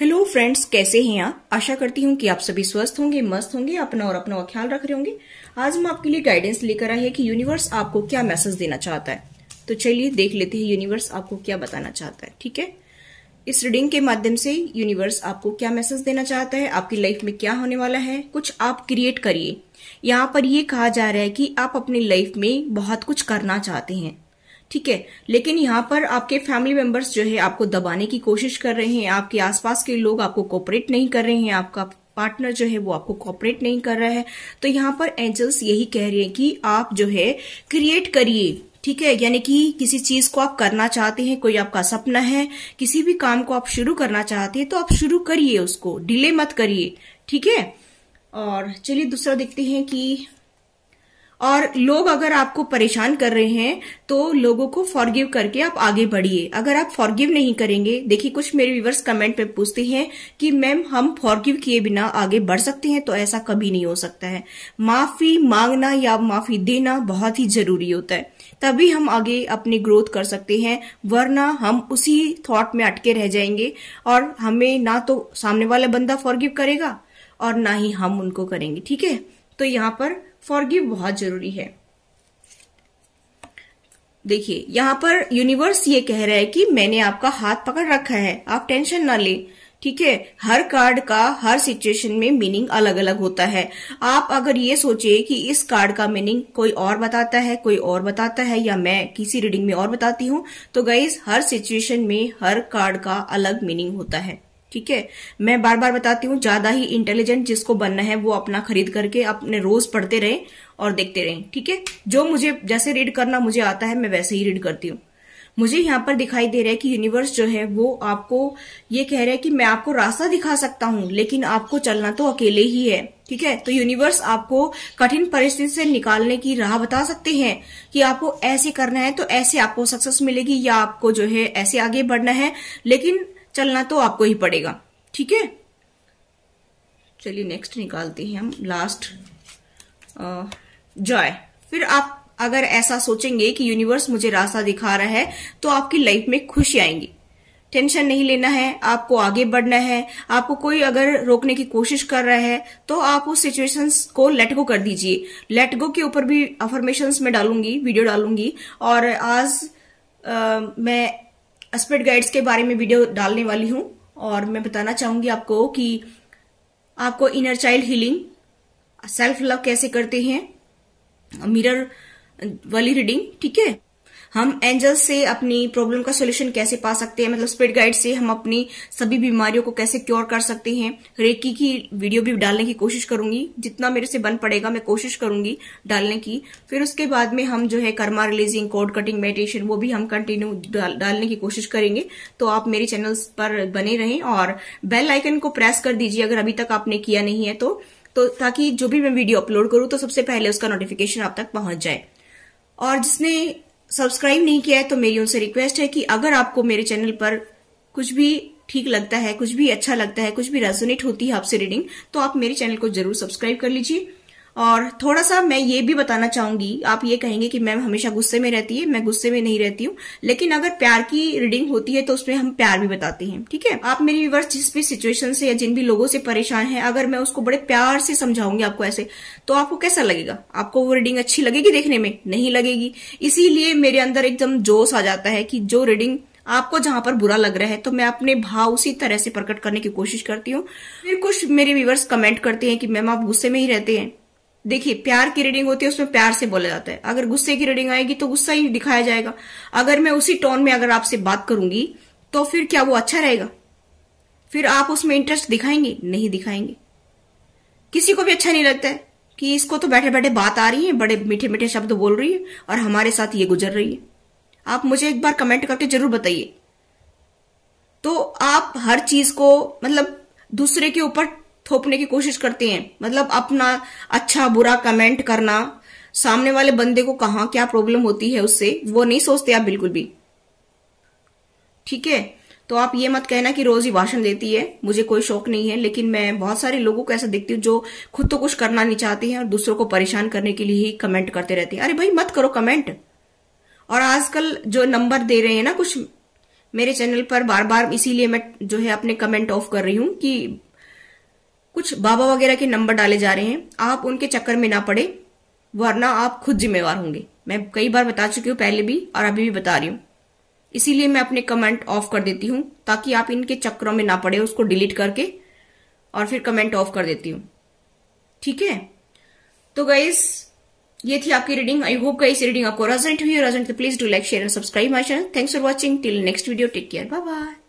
Hello friends, कैसे हैं आप। आशा करती हूँ कि आप सभी स्वस्थ होंगे, मस्त होंगे, अपना और अपनों का ख्याल रख रहे होंगे। आज हम आपके लिए गाइडेंस लेकर आए हैं कि यूनिवर्स आपको क्या मैसेज देना चाहता है। तो चलिए देख लेते हैं यूनिवर्स आपको क्या बताना चाहता है। ठीक है, इस रीडिंग के माध्यम से यूनिवर्स आपको क्या मैसेज देना चाहता है, आपकी लाइफ में क्या होने वाला है, कुछ आप क्रिएट करिए। यहाँ पर ये कहा जा रहा है कि आप अपनी लाइफ में बहुत कुछ करना चाहते हैं, ठीक है, लेकिन यहाँ पर आपके फैमिली मेंबर्स जो है आपको दबाने की कोशिश कर रहे हैं, आपके आसपास के लोग आपको कोऑपरेट नहीं कर रहे हैं, आपका पार्टनर जो है वो आपको कोऑपरेट नहीं कर रहा है। तो यहाँ पर एंजल्स यही कह रहे हैं कि आप जो है क्रिएट करिए, ठीक है, यानी कि किसी चीज को आप करना चाहते हैं, कोई आपका सपना है, किसी भी काम को आप शुरू करना चाहते हैं तो आप शुरू करिए, उसको डिले मत करिए, ठीक है। और चलिए दूसरा देखते हैं कि और लोग अगर आपको परेशान कर रहे हैं तो लोगों को फॉरगिव करके आप आगे बढ़िए। अगर आप फॉरगिव नहीं करेंगे, देखिए कुछ मेरे व्यूअर्स कमेंट पे पूछते हैं कि मैम हम फॉरगिव किए बिना आगे बढ़ सकते हैं, तो ऐसा कभी नहीं हो सकता है। माफी मांगना या माफी देना बहुत ही जरूरी होता है, तभी हम आगे अपनी ग्रोथ कर सकते हैं, वरना हम उसी थॉट में अटके रह जाएंगे और हमें ना तो सामने वाला बंदा फॉरगिव करेगा और ना ही हम उनको करेंगे, ठीक है। तो यहाँ पर फॉरगिव बहुत जरूरी है। देखिए यहाँ पर यूनिवर्स ये कह रहा है कि मैंने आपका हाथ पकड़ रखा है, आप टेंशन ना लें, ठीक है। हर कार्ड का हर सिचुएशन में मीनिंग अलग अलग होता है। आप अगर ये सोचिए कि इस कार्ड का मीनिंग कोई और बताता है, कोई और बताता है, या मैं किसी रीडिंग में और बताती हूँ, तो गाइस हर सिचुएशन में हर कार्ड का अलग मीनिंग होता है, ठीक है। मैं बार बार बताती हूँ, ज्यादा ही इंटेलिजेंट जिसको बनना है वो अपना खरीद करके अपने रोज पढ़ते रहें और देखते रहें, ठीक है। जो मुझे जैसे रीड करना मुझे आता है मैं वैसे ही रीड करती हूँ। मुझे यहाँ पर दिखाई दे रहा है कि यूनिवर्स जो है वो आपको ये कह रहा है कि मैं आपको रास्ता दिखा सकता हूँ, लेकिन आपको चलना तो अकेले ही है, ठीक है। तो यूनिवर्स आपको कठिन परिस्थिति से निकालने की राह बता सकते हैं कि आपको ऐसे करना है तो ऐसे आपको सक्सेस मिलेगी, या आपको जो है ऐसे आगे बढ़ना है, लेकिन चलना तो आपको ही पड़ेगा, ठीक है। चलिए नेक्स्ट निकालते हैं हम लास्ट जॉय। फिर आप अगर ऐसा सोचेंगे कि यूनिवर्स मुझे रास्ता दिखा रहा है तो आपकी लाइफ में खुशी आएंगी। टेंशन नहीं लेना है, आपको आगे बढ़ना है। आपको कोई अगर रोकने की कोशिश कर रहा है तो आप उस सिचुएशंस को लेट गो कर दीजिए। लेट गो के ऊपर भी अफर्मेशंस में डालूंगी, वीडियो डालूंगी, और आज मैं स्पिरिट गाइड्स के बारे में वीडियो डालने वाली हूँ। और मैं बताना चाहूंगी आपको कि आपको inner child healing, self love कैसे करते हैं, मिरर वाली रीडिंग, ठीक है। हम एंजल्स से अपनी प्रॉब्लम का सोल्यूशन कैसे पा सकते हैं, मतलब स्पिरिट गाइड से हम अपनी सभी बीमारियों को कैसे क्योर कर सकते हैं। रेकी की वीडियो भी डालने की कोशिश करूंगी, जितना मेरे से बन पड़ेगा मैं कोशिश करूंगी डालने की। फिर उसके बाद में हम जो है karma releasing, cord cutting, meditation, वो भी हम कंटिन्यू डालने की कोशिश करेंगे। तो आप मेरे चैनल्स पर बने रहें और बेल आइकन को प्रेस कर दीजिए अगर अभी तक आपने किया नहीं है तो ताकि जो भी मैं वीडियो अपलोड करूँ तो सबसे पहले उसका नोटिफिकेशन आप तक पहुंच जाए। और जिसने सब्सक्राइब नहीं किया है तो मेरी उनसे रिक्वेस्ट है कि अगर आपको मेरे चैनल पर कुछ भी ठीक लगता है, कुछ भी अच्छा लगता है, कुछ भी रेजोनेट होती है आपसे रीडिंग, तो आप मेरे चैनल को जरूर सब्सक्राइब कर लीजिए। और थोड़ा सा मैं ये भी बताना चाहूंगी, आप ये कहेंगे कि मैम हमेशा गुस्से में रहती है, मैं गुस्से में नहीं रहती हूँ, लेकिन अगर प्यार की रीडिंग होती है तो उसमें हम प्यार भी बताते हैं, ठीक है। आप मेरी व्यूअर्स जिस भी सिचुएशन से या जिन भी लोगों से परेशान हैं, अगर मैं उसको बड़े प्यार से समझाऊंगी आपको ऐसे, तो आपको कैसा लगेगा, आपको वो रीडिंग अच्छी लगेगी देखने में? नहीं लगेगी। इसीलिए मेरे अंदर एकदम जोश आ जाता है कि जो रीडिंग आपको जहां पर बुरा लग रहा है तो मैं अपने भाव उसी तरह से प्रकट करने की कोशिश करती हूँ। फिर कुछ मेरे व्यूअर्स कमेंट करते हैं कि मैम आप गुस्से में ही रहते हैं। देखिए प्यार की रीडिंग होती है उसमें प्यार से बोला जाता है, अगर गुस्से की रीडिंग आएगी तो गुस्सा ही दिखाया जाएगा। अगर मैं उसी टोन में अगर आपसे बात करूंगी तो फिर क्या वो अच्छा रहेगा? फिर आप उसमें इंटरेस्ट दिखाएंगे? नहीं दिखाएंगे। किसी को भी अच्छा नहीं लगता है कि इसको तो बैठे बैठे बात आ रही है, बड़े मीठे मीठे शब्द बोल रही है और हमारे साथ ये गुजर रही है। आप मुझे एक बार कमेंट करके जरूर बताइए। तो आप हर चीज को मतलब दूसरे के ऊपर थोपने की कोशिश करते हैं, मतलब अपना अच्छा बुरा कमेंट करना, सामने वाले बंदे को कहाँ क्या प्रॉब्लम होती है उससे वो नहीं सोचते आप बिल्कुल भी, ठीक है। तो आप ये मत कहना कि रोज ही भाषण देती है, मुझे कोई शौक नहीं है, लेकिन मैं बहुत सारे लोगों को ऐसा देखती हूँ जो खुद तो कुछ करना नहीं चाहते हैं और दूसरों को परेशान करने के लिए ही कमेंट करते रहते हैं। अरे भाई मत करो कमेंट। और आजकल जो नंबर दे रहे हैं ना कुछ मेरे चैनल पर बार बार इसीलिए मैं जो है अपने कमेंट ऑफ कर रही हूं कि कुछ बाबा वगैरह के नंबर डाले जा रहे हैं, आप उनके चक्कर में ना पड़े वरना आप खुद जिम्मेवार होंगे। मैं कई बार बता चुकी हूँ पहले भी और अभी भी बता रही हूँ, इसीलिए मैं अपने कमेंट ऑफ कर देती हूँ ताकि आप इनके चक्करों में ना पड़े। उसको डिलीट करके और फिर कमेंट ऑफ कर देती हूँ, ठीक है। तो गाइस ये थी आपकी reading. I hope guys reading आपको रेजोनेट हुई। रेजोनेट तो please do like share and subscribe my channel. Thanks for watching. Till next video take care, bye bye.